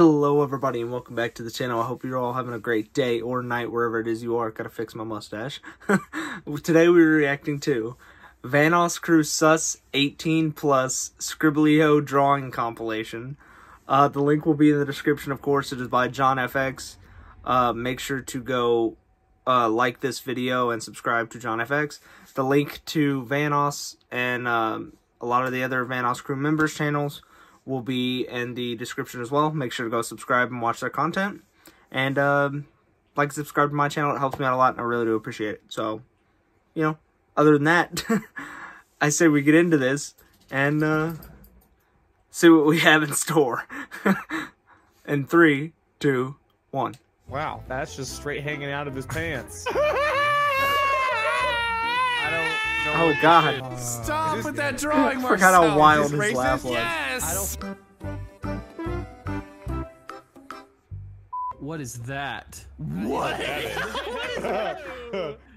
Hello everybody and welcome back to the channel. I hope you're all having a great day or night, wherever it is you are. Gotta fix my mustache. Today we're reacting to Vanoss Crews Sus 18 Plus Skribbl.io Drawing Compilation. The link will be in the description, of course. It is by John fx. Make sure to go like this video and subscribe to John fx. The link to Vanoss and a lot of the other Vanoss crew members' channels will be in the description as well. Make sure to go subscribe and watch their content. And like, subscribe to my channel. It helps me out a lot, and I really do appreciate it. So, you know, other than that, I say we get into this and see what we have in store. In 3, 2, 1. Wow, that's just straight hanging out of his pants. Oh God! Stop with that drawing, Marcel. Forgot how wild his laugh was. Yes. What is that? What? What is that?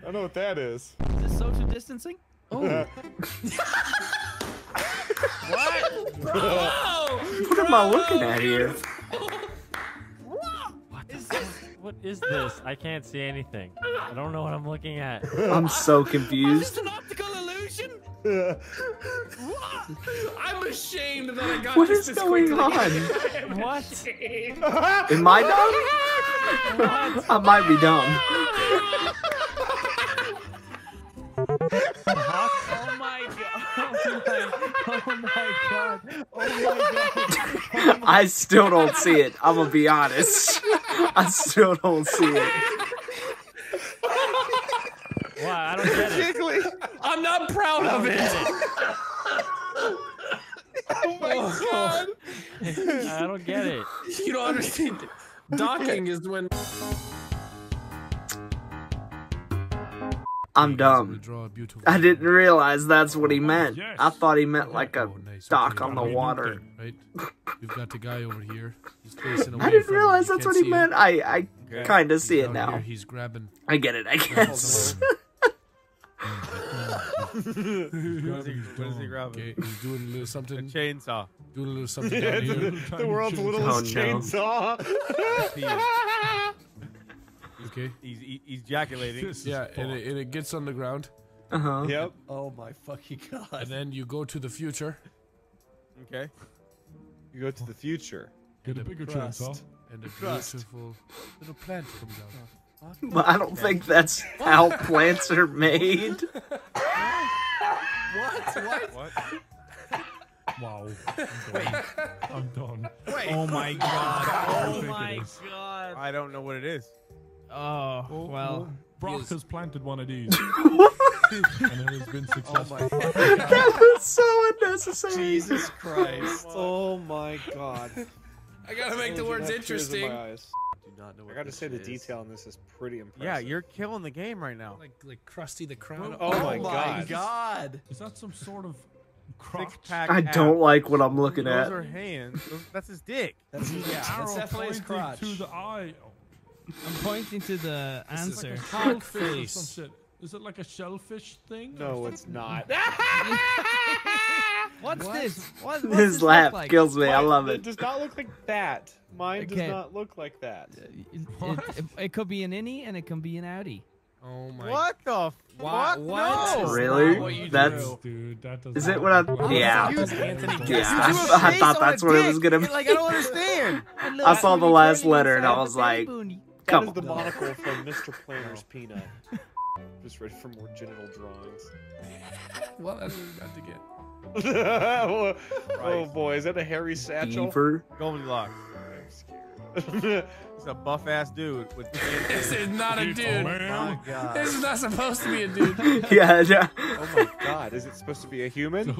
I know what that is. Is this social distancing? Oh. What? Bro, what am I looking at here? What is this? I can't see anything. I don't know what I'm looking at. I'm so confused. Is this an optical illusion? I'm ashamed that I got this quickly. What is going on? What? Am I dumb? What? I might be dumb. Oh my God. Oh my God. Oh my God. I still don't see it. I'm gonna be honest. I still don't see it. Wow, I don't get it. I'm not proud of it. Oh my God. I don't get it. You don't understand. Docking is when... I'm dumb. I didn't realize that's what he meant. Yes. I thought he meant like a dock on the water. Right? You've got the guy over here. He's facing away. I didn't realize that's what he meant. I kind of see it now. He's grabbing. I get it. I guess. What is he grabbing? Okay, he's doing a little something. A chainsaw. Doing a little something down here. The world's littlest chainsaw. Okay. He's ejaculating. Yeah, and it gets on the ground. Uh-huh. Yep. Oh my fucking God. And then you go to the future. Okay. You go to the future. Get a bigger chainsaw. And a beautiful little plant comes out. But I don't think that's how plants are made. What? What? Wow. I'm done. Wait. Oh my God. Oh my God. I don't know what it is. Oh, well. Brock has planted one of these. And it has been successful. Oh that was so unnecessary. Jesus Christ. Oh my God. I gotta make the words interesting. I gotta say the detail on this is pretty impressive. Yeah, you're killing the game right now. Like Krusty the Clown. Oh my God. Is that some sort of crotch? I don't like what I'm looking at. Those are hands. That's his dick. That's definitely his crotch. To the eye. I'm pointing to the answer. Is like cock face. Some shit. Is it like a shellfish thing? No, it's not. What's this? What his laugh like? Kills me. I love it. It does not look like that. Mine does not look like that. It could be an innie and it can be an outie. Oh my! What the fuck? What? No. Really? I thought that's what it was gonna be. Like, I don't understand. I saw the last letter and I was like, "Come on." That is the monocle from Mr. Planner's Peanut. Just ready for more genital drawings. Well, that's what we got to get. Oh boy, is that a hairy satchel? Goldilocks. It's a buff ass dude. With this is not a dude. Oh my God. This is not supposed to be a dude. Yeah. Oh my God, is it supposed to be a human?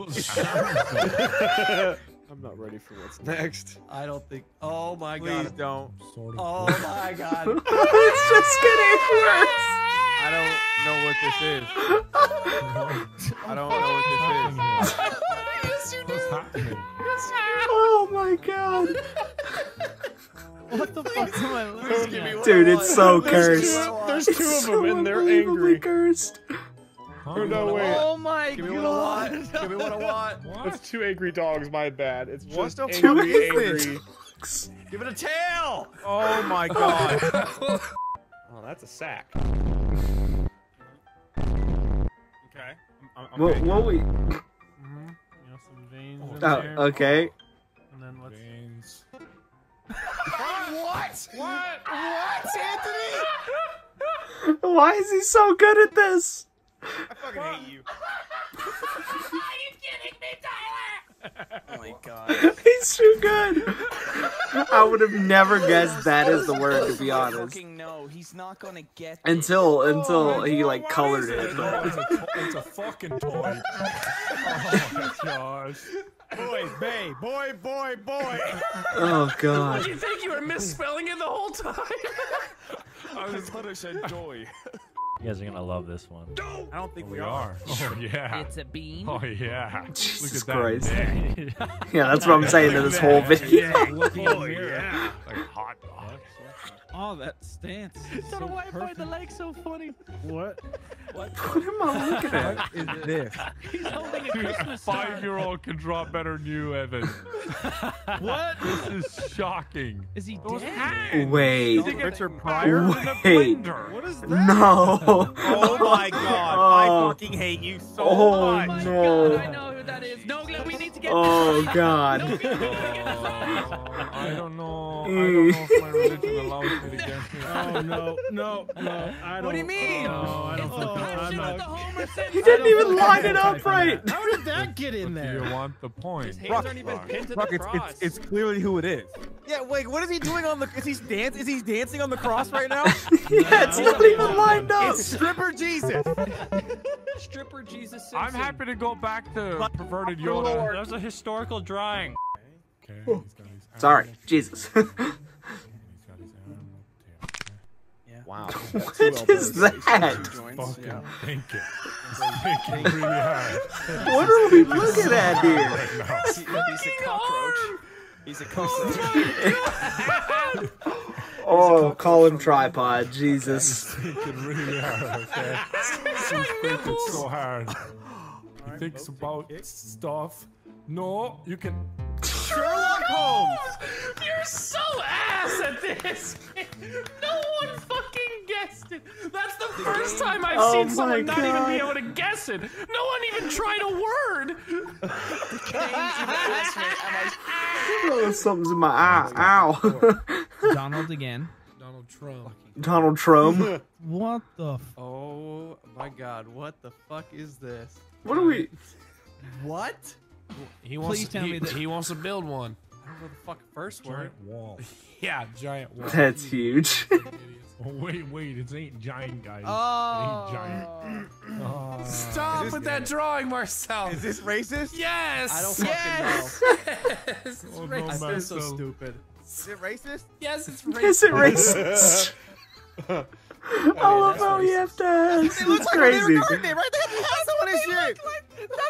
I'm not ready for what's next. I don't think. Oh my God. Please don't. Oh my God. It's just getting worse. I don't know what this is. I don't know what this is. Yes, you do. What's happening? Oh my God. What the fuck am I looking at? Dude, it's so cursed. There's two of them and they're angry. Cursed. Oh, no way. Oh my God. Give me what I want. It's two angry dogs, my bad. It's just angry. Give it a tail! Oh my god. Oh, that's a sack. Okay. What we... You know, some veins in there. Okay. And then let's... Veins. What? What? What, Anthony? Why is he so good at this? I fucking hate you. Are you kidding me, Tyler? Oh my god. He's too good. I would have never guessed that is the word, to be honest. No, he's not gonna get it. Until he like colored it. It's a fucking toy. Oh my gosh. Boy, bae, boy, boy, boy. Oh god. What do you think you were misspelling it the whole time? I was thought I said joy. You guys are gonna love this one. I don't think we are. Oh yeah. It's a bean. Oh yeah. Jesus Christ. Yeah, that's what I'm saying to this whole video. Oh yeah. Like hot dog. Oh, that stance. So why find the leg so funny? What? What am I looking at? What is this? He's holding a Christmas star. 5-year-old can draw better than you, Evan. What? This is shocking. Is he dead? Wait. Is he Richard Pryor? Wait. What is that? No. Oh my god. Oh. I fucking hate you so much. Oh my god, I know who that is. No, we need to get this. God. No, I don't know. I don't know if my religion allows me to get me. Oh, no, no, no. I don't. What do you mean? No, I don't. It's the passion of the Homer Simpson. He didn't even line it up right. How did that get in there? Do you want the point? It's clearly who it is. Yeah, wait, what is he doing on the... Is he dancing on the cross right now? Yeah, it's not even lined up. It's Stripper Jesus. Stripper Jesus Simpson. I'm happy to go back to perverted Yoda. That was a historical drawing. Okay. Sorry, Jesus. Wow. What is that? Fucking think it. Thinking really hard. What are we looking at here? He's a cockroach. He's a cockroach. Oh, call him tripod, Jesus. He's thinking really hard, okay? He's thinking so hard. He thinks about stuff. No, you can... Sherlock Holmes! You're so ass at this! No one fucking guessed it! That's the first time I've seen someone not even be able to guess it! No one even tried a word! Oh, something's in my eye. Ow! Donald again. Donald Trump. Donald Trump? What the f- Oh my god, what the fuck is this? What are we- What? He wants to build one. I don't know the fucking first word. Giant wall. Yeah, giant wall. That's huge. Wait, it ain't giant, guys. Oh. It ain't giant. Oh. Stop with that drawing, Marcel. Is this racist? Yes. I don't fucking know. Yes. It's racist. I feel so stupid. Is it racist? Yes, it's racist. Is it racist? I love how you have to ask. It looks like crazy. They right? They have someone in shit. That's what they look like.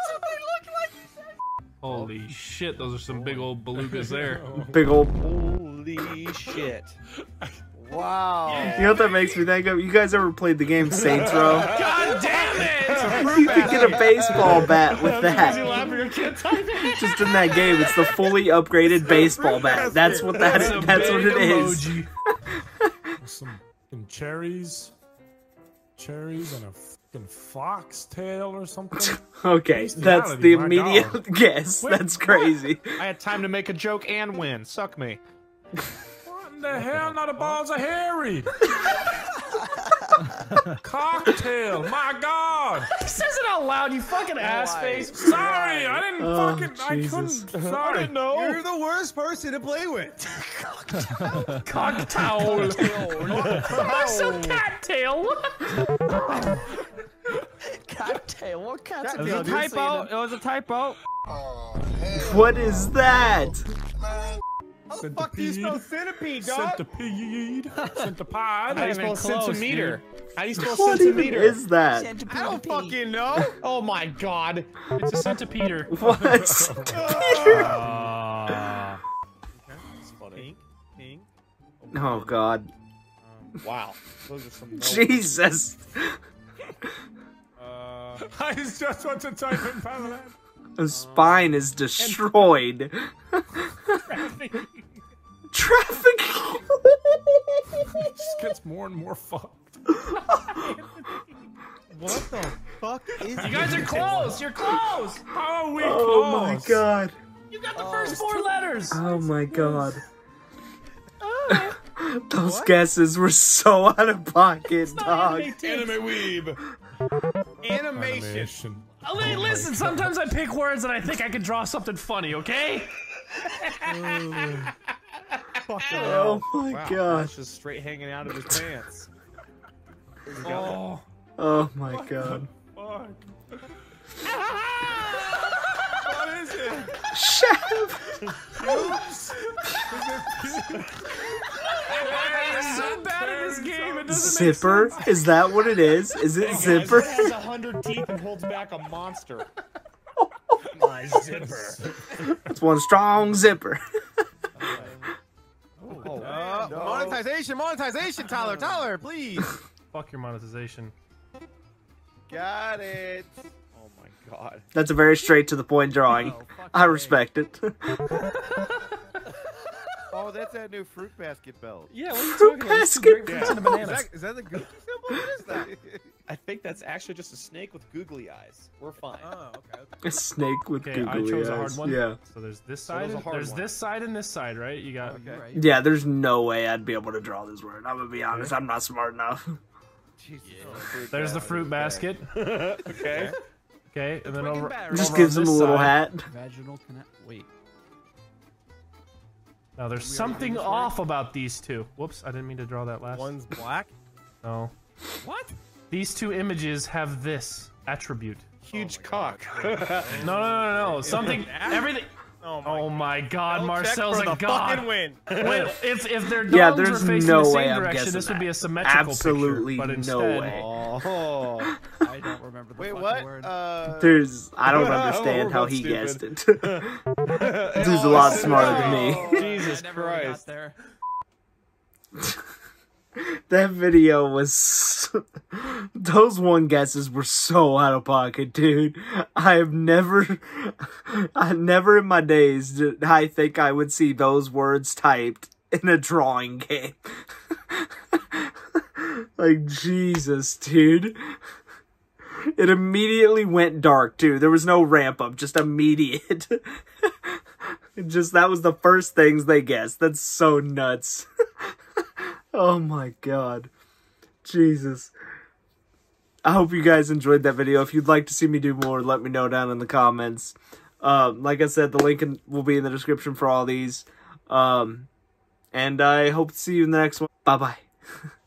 Holy shit, those are some big old belugas there. Big old... Holy shit. Wow. Yeah, you know what that makes me think of? You guys ever played the game Saints Row? God damn it! You could get a baseball bat with that. Just in that game, it's the fully upgraded baseball bat. That's what that is. That's what it is. Some cherries. Cherries and a... foxtail or something. Okay, that's the immediate guess. That's crazy. I had time to make a joke and win. Suck me. What in the hell? Now the balls are hairy. Cocktail. My god. He says it out loud. You fucking ass face. Sorry, I didn't fucking. Jesus. I couldn't. Sorry, I didn't know. You're the worst person to play with. Cocktail. Cocktail. Some cattail. Cocktail. What cattail? It was a typo. It was a typo. Oh, what is that? How the fuck do you spell centipede, dog? Centipede. Centipod. How do you spell centimeter? How do you spell centimeter? What is that? I don't fucking know. Oh my god. It's a centipeder. What? Centipeder? Pink. Pink. Oh god. Wow. Those are some Jesus. I just want to type in Pamela. The spine is destroyed. Traffic. traffic. It just gets more and more fucked. What the fuck is this? You guys are close! You're close! How are we close? Oh my god. You got the first four letters! Oh my god. Those guesses were so out of pocket, dog. Anime weeb. Animation. Oh, listen, sometimes I pick words and I think I can draw something funny, okay? Oh my god. He's just straight hanging out of his pants. Oh my god. Fuck. What is it? Chef! Oops! I'm so bad at this game, it doesn't make sense. Zipper? Is that what it is? Is it Zipper? It has 100 teeth and holds back a monster. My zipper. It's one strong zipper. Monetization, monetization, Tyler, Tyler, please. Fuck your monetization. Got it. Oh my god. That's a very straight to the point drawing. Oh, I respect it. Oh, that's that new fruit basket belt. Yeah, what are you talking about? Fruit basket belt. Is that the Googly symbol? What is that? I think that's actually just a snake with googly eyes. We're fine. Oh, okay. A snake with googly eyes. I chose a hard one. Yeah. So there's this side. There's this side and this side, right? You got. Okay. Right. Yeah. There's no way I'd be able to draw this word. I'm gonna be honest. I'm not smart enough. Jesus. Yeah. There's the fruit basket. Okay. Okay, and then over, just gives him a little hat. Vaginal connect. Wait. Now there's something off about these two. Whoops, I didn't mean to draw that last. One's black? No. What? These two images have this attribute. Huge cock. No. Something. Everything. Oh my god, Marcel's a god. Win. Wait, if their dogs were facing the same direction, this would be a symmetrical picture. But instead, I don't remember the fucking word. I don't understand how he guessed it. Dude's a lot smarter than me. Jesus Christ. That video was. Those one guesses were so out of pocket, dude. I never in my days did I think I would see those words typed in a drawing game. Like, Jesus, dude. It immediately went dark, too. There was no ramp up, just immediate. That was the first things they guessed. That's so nuts. Oh my god. Jesus. I hope you guys enjoyed that video. If you'd like to see me do more, let me know down in the comments. Like I said, the link will be in the description for all these. And I hope to see you in the next one. Bye-bye.